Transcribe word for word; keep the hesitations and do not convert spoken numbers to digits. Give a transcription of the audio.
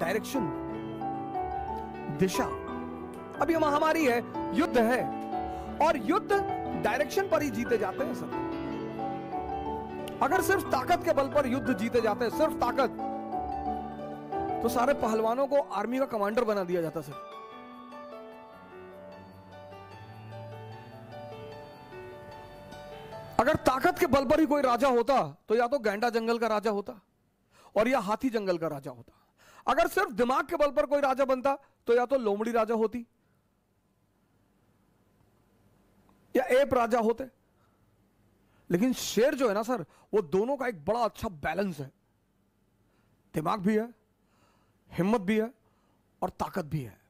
Direction, दिशा। अब ये महामारी है, युद्ध है, और युद्ध डायरेक्शन पर ही जीते जाते हैं सब। अगर सिर्फ ताकत के बल पर युद्ध जीते जाते हैं, सिर्फ ताकत, तो सारे पहलवानों को आर्मी का कमांडर बना दिया जाता सर। अगर ताकत के बल पर ही कोई राजा होता तो या तो गैंडा जंगल का राजा होता और या हाथी जंगल का राजा होता। अगर सिर्फ दिमाग के बल पर कोई राजा बनता तो या तो लोमड़ी राजा होती या एप राजा होते। लेकिन शेर जो है ना सर, वो दोनों का एक बड़ा अच्छा बैलेंस है। दिमाग भी है, हिम्मत भी है और ताकत भी है।